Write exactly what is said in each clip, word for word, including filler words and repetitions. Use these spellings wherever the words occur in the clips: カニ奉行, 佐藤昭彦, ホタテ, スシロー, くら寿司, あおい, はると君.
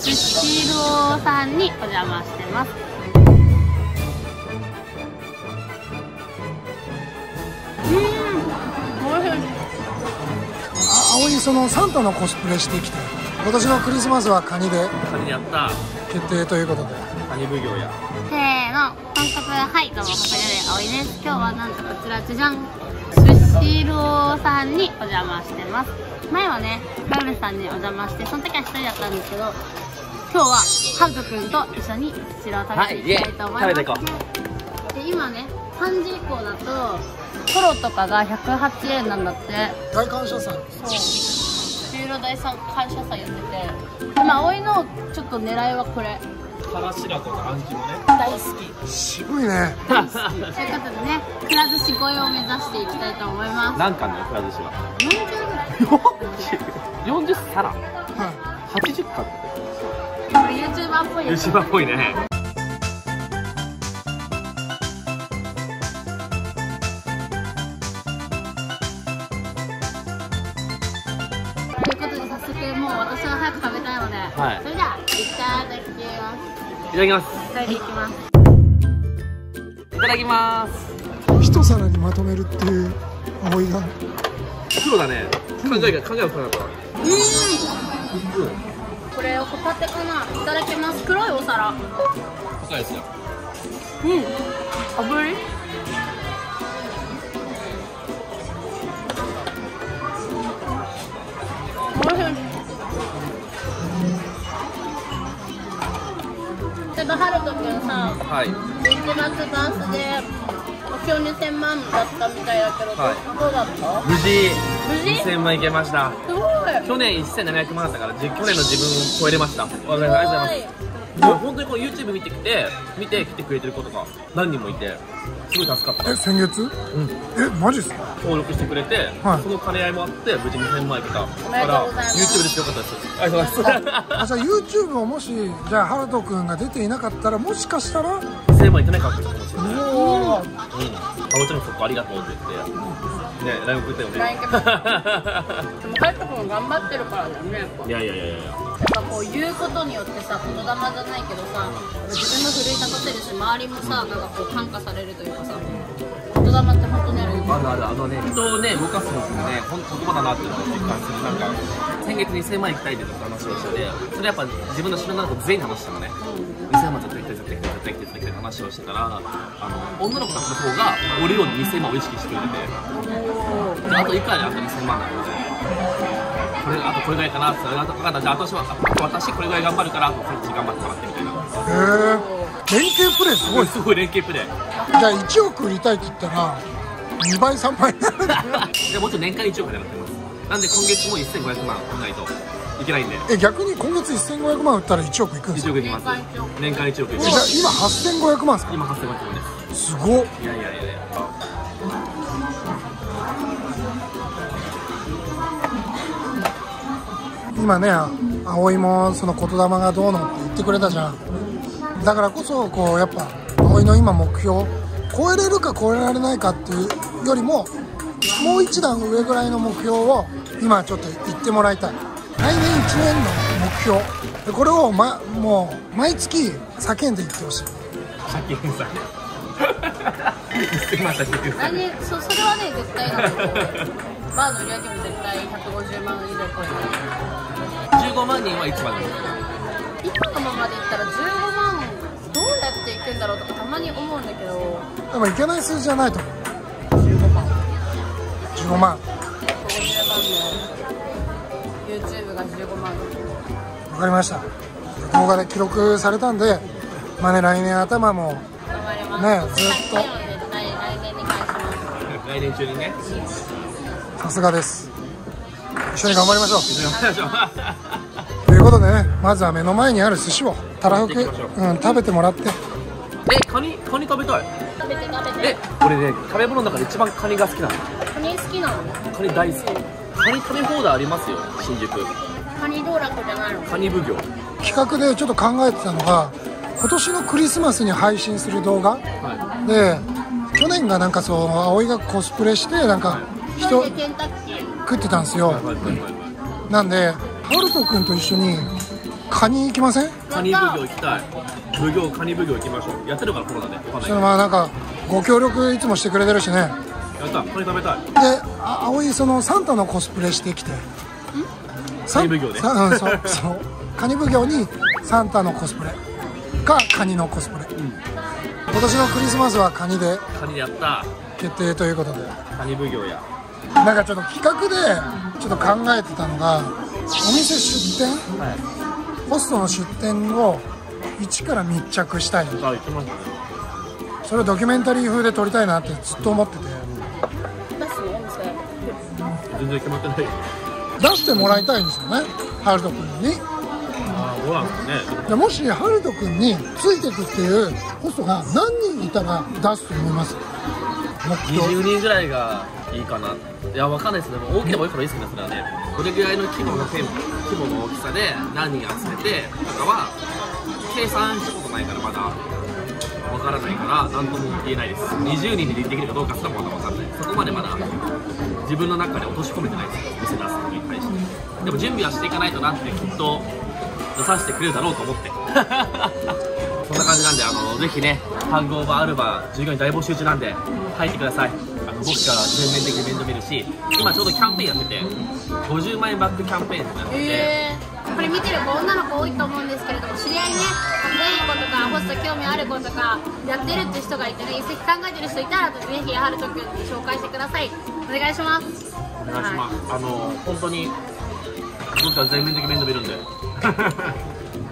スシローさんにお邪魔してます。あおい、そのサンタのコスプレしてきて、今年のクリスマスはカニでカニやった決定ということで、カニ奉行やせーの感覚。はいどうも、博多屋あおいです。今日はなんとこちら、じゃじゃん、スシローさんにお邪魔してます。前はね、ラムさんにお邪魔して、その時は一人だったんですけど、今日はハルト君と一緒にスシローを食べていきたいと思います、はい、食べていこう。で、今ね、さんじ以降だとトロとかがひゃくはちえんなんだって。大感謝祭、そう、十郎大感謝祭やってて、まあ葵のちょっと狙いはこれ、からしらことあんきもね大好き。渋いね。ということでね、くら寿司超えを目指していきたいと思います。何貫のくら寿司はよんじゅう、よんじゅうさら、はい、はちじゅっかん。これユーチューバーっぽいよね。ユーチューバーっぽいね。ということで早速、もう私は早く食べたいので、はい、それではいただきます。いただきます。いただきます。一皿にまとめるっていう思いが。そうだね。考えが考えをさなきゃ。うん。これをホタテかな。いただきます。黒いお皿。高いですよ。うん。炙り。おいしい。ハルトくんさ、はい、いちがつバースで目標にせんまんだったみたいだけど、はい、どうだった？無事、にせんまんいけました。すごい。去年せんななひゃくまんだったから、去年の自分を超えれました。ありがとうございます。もう本当にこの YouTube 見てきて見てきてくれてる子とか何人もいて、すごい助かった。え、先月、うん、え、マジっすか？登録してくれて、はい、その兼ね合いもあって無事にせんまんいけたから YouTube で強かったです。ありがとうございます。あ、じゃあ YouTube をもし、じゃあハルト君が出ていなかったら、もしかしたらにせんまんいってないかってことですよね。おー、うん、あおちゃんもそこありがとうって言って、うん、ね、ライン送ってよね。ライン送って。でもハルト君頑張ってるからだよね。いやいやいやいや、やっぱこう言うことによってさ、言霊じゃないけどさ、自分も奮い立たせるし、周りもさ、なんかこう感化されるというかさ、言霊って本当にあるよね。まだある、あのね、人をね、動かすのってね、本当言葉だなっていうのを実感する。なんか、先月にせんまん行きたいって話をしてて、それやっぱ自分の知らない子全員話したのね。にせんまん絶対行きたい、絶対行きたい、絶対行きたいって話をしてたら、あの、女の子たちの方が俺よりにせんまんを意識してくれて、あといくらであとにせんまんなので、これあとこれぐらいかなって分かった。じゃあ私は私これぐらい頑張るから、こっち頑張ってもらってみたいな。へえ、連携プレーすごい。すごい連携プレー。じゃあいちおく売りたいって言ったらにばいさんばいになる。じゃあもうちょっと年間いちおくになってます。なんで今月もせんごひゃくまん売らないといけないんで。え、逆に今月せんごひゃくまん売ったらいちおくいくんですか？いちおくいきます。年間いちおくいきます。じゃあ今はっせんごひゃくまんですか？今はっせんごひゃくまんです。すごっ。いやいやいやいや、今ね、葵もその言霊がどうのって言ってくれたじゃん。だからこそ、こうやっぱ葵の今目標、超えれるか超えられないかっていうよりも、もう一段上ぐらいの目標を今ちょっと言ってもらいたい。来年いちねんの目標、これを、ま、もう毎月叫んでいってほしい。叫んだ来年、そ、それはね絶対なんだよ。バーの売り上げも絶対ひゃくごじゅうまん以上超えない。じゅうごまんにんはいつまで？今のままでいったらじゅうごまんどうやっていくんだろうとかたまに思うんだけど、でもいけない数字じゃないと思う。じゅうごまん、じゅうごまん、ごじゅうまんの YouTube がじゅうごまん。わかりました。動画で記録されたんで、まあね、来年頭もね、ずっと来年中にね。さすがです。一緒に頑張りましょう。一緒に頑張りましょう。ということでね、まずは目の前にある寿司をたらふく、うん、食べてもらって。え、カニ、カニ食べたい。食べて食べて。え、俺ね、食べ物の中で一番カニが好きなの。カニ好きなの？カニ大好き。カニ食べ放題ありますよ、新宿。カニ道楽じゃないの？カニ奉行。企画でちょっと考えてたのが、今年のクリスマスに配信する動画、はい、で去年がなんかそう、葵がコスプレしてなんか、はい、人食ってたんですよ。なんでハルト君と一緒にカニ行きません？カニ奉行行きたい。奉行カニ奉行行きましょう。やってるからコロナで。それまあなんかご協力いつもしてくれてるしね。やった。カニ食べたい。で、あ、あおいそのサンタのコスプレしてきて。ん？カニ奉行で。うん、そうそう。カニ奉行にサンタのコスプレかカニのコスプレ。うん、今年のクリスマスはカニで。カニやった。決定ということで。カニ奉行や。なんかちょっと企画でちょっと考えてたのがお店出店。はい。ホストの出店を一から密着したいの。あ、言ってましたね。それをドキュメンタリー風で撮りたいなってずっと思ってて。全然決まってないよ。出してもらいたいんですよね、ハルト君に。ああ、どうなんですね。もしハルト君についてくっていうホストが何人いたら出すと思います？にじゅうにんぐらいがいいかな。いや、わかんないですね。大きいのもいいからいいですけど、それはね。これぐらいの規模の規模の大きさで何人集めてとかは計算したことないからまだわからないから何とも言えないです。にじゅうにんでできるかどうかすらまだわかんない。そこまでまだ自分の中で落とし込めてないですよ、店出すことに対して。でも準備はしていかないとなってきっと出させてくれるだろうと思ってそんな感じなんで、あのぜひね、ハングオーバーアルバ従業員大募集中なんで入ってください。あの僕から全面的に面倒見るし、今ちょうどキャンペーンやっててごじゅうまんえんバックキャンペーンってなってて、えー、これ見てる子女の子多いと思うんですけれども、知り合いね、かっこいい子とかホスト興味ある子とかやってるって人がいてね、一石考えてる人いたらぜひはると君に紹介してください。お願いします。お願いします、はい、あの本当に僕から全面的に面倒見るんで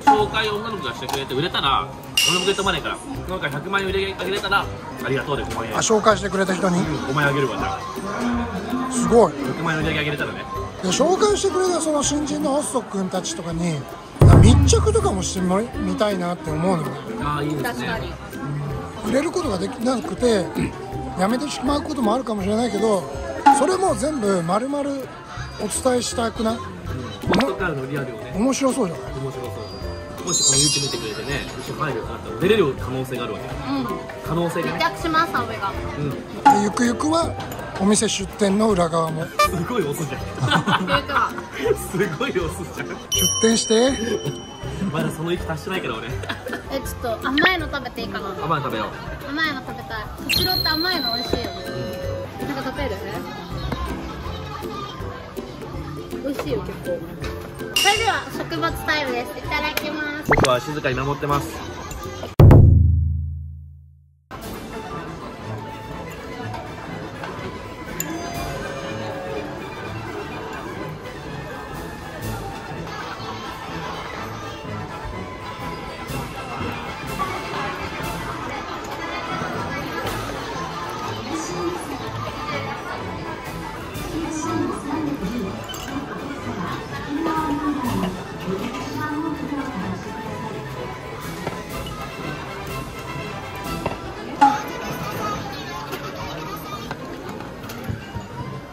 紹介を女の子がしてくれて、売れたら俺もゲットマネーから今回ひゃくまんえん売り上げれたらありがとうでごまんえん。あ、紹介してくれた人に、うん、ごまんえんあげるわ。じゃあすごいひゃくまんえん売り上げあげれたらね。で、紹介してくれたその新人のホスト君たちとかに密着とかもしてみたいなって思うのよ。ああ、いいですね。売れることができなくてやめてしまうこともあるかもしれないけど、それも全部まるまるお伝えしたくない？面白そうじゃない？面白そう。もしこの YouTube 見てくれてね、一緒に入るようになったら出れる可能性があるわけ。うん、可能性がね。密着します、上が。うん。ゆくゆくはお店出店の裏側も。すごい押すじゃん。すごい押すじゃん。出店して。まだその息達してないけど俺。え、ちょっと甘いの食べていいかな。甘いの食べよう。甘いの食べたい。としろって甘いの美味しいよね。うん、なんか食べる？美味しいよ結構。それでは食物タイムです。いただきます。僕は静かに守ってます。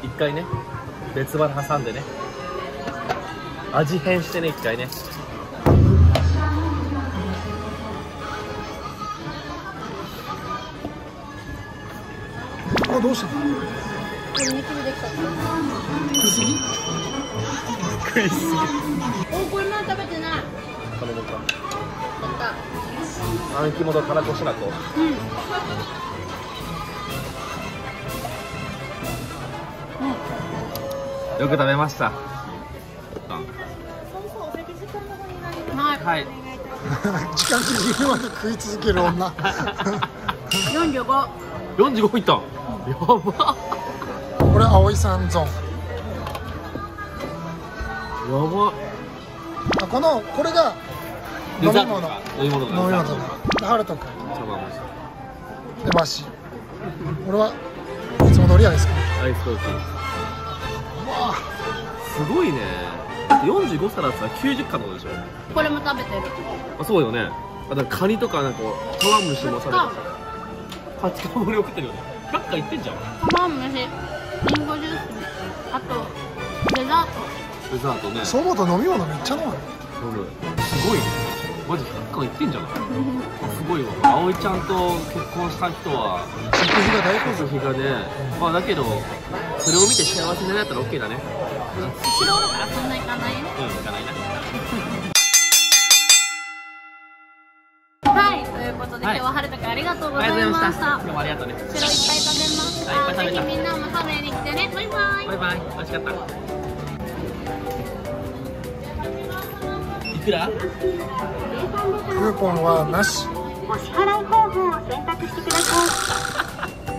一回ね、別腹挟んでね、味変してね、一回ね。あ、どうしたの？食いすぎ？食いすぎ。お、これまだ食べてない。食べるか。あん肝とたらこしらこ。うん。よく食べました。はい。時間切れまで食い続ける女。四十五。四十五いった。やば。これあおいさんゾーン。やば。このこれが飲み物。飲み物。飲み物。ハルト君。でマシ。これはいつも通りやですか。アイスコーヒー。すごいね。よんじゅうごさらだったらきゅうじゅっかんでしょ。これも食べてる。あ、そうよね。あ、だからカニとかなんか茶碗蒸しも食べてる。カツカ盛り送ってるよね。ひゃっかいいってんじゃん。茶碗蒸し、リンゴジュース、あとデザート。デザートね。そばと飲み物めっちゃ飲む。飲む。すごいね。マジひゃっかいいってんじゃん。すごいわ。あおいちゃんと結婚した人は食費が大好物。食費がね。まあだけどそれを見て幸せになったら オーケー だね。後ろからそんな行かないよ。うん、行かないな。ことで、はい、今日ははるとくんありがとうございました。今日もありがとうね。白いっぱい食べます。はい、ぜひみんなも食べに来てね。バイバイ。バイバイ。美味しかった。いくら？クーポンはなし。お支払い方法を選択してください。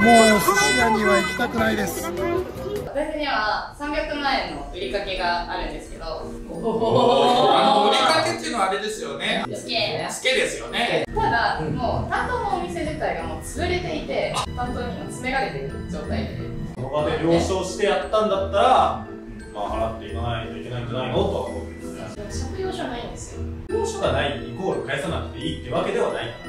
もう寿司屋には行きたくないです。私にはさんびゃくまんえんの売りかけがあるんですけど。あの売りかけっていうのはあれですよね。つけ。つけですよね。ただもう担当のお店自体がもう潰れていて、担当にも詰められている状態で。この場で了承してやったんだったら、まあ払っていかないといけないんじゃないのとは思うんですが。借用書ないんですよ。借用書がないイコール返さなくていいってわけではないか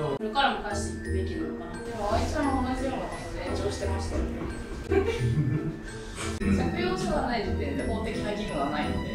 な。これからも返していくべきなのかな。でもあいつらも同じようなことで炎上してましたよね。借用書がない時点で法的な義務はないので。